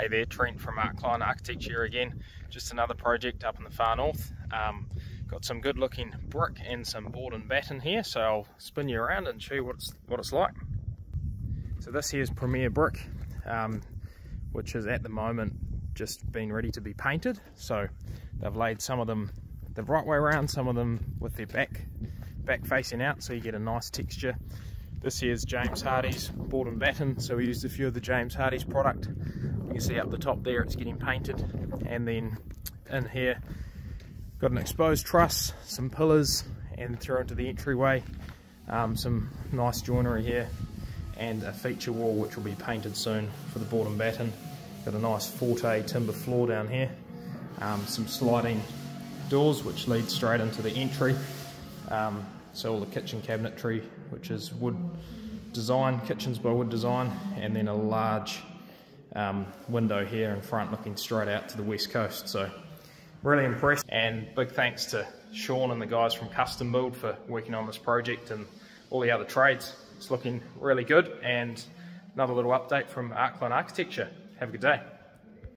Hey there, Trent from Arcline Architecture again. Just another project up in the far north. Got some good looking brick and some board and batten here, so I'll spin you around and show you what it's like. So this here is Premier Brick, which is at the moment just been ready to be painted. So they've laid some of them the right way around, some of them with their back facing out, so you get a nice texture. This here's James Hardie's board and batten, so we used a few of the James Hardie's product. You can see up the top there it's getting painted, and then in here got an exposed truss, some pillars, and through into the entryway, some nice joinery here, and a feature wall which will be painted soon for the board and batten. Got a nice forte timber floor down here, some sliding doors which lead straight into the entry. So all the kitchen cabinetry, which is wood design, kitchens by wood design, and then a large window here in front looking straight out to the west coast. So really impressed, and big thanks to Sean and the guys from Custom Build for working on this project and all the other trades. It's looking really good, and another little update from Arcline Architecture. Have a good day.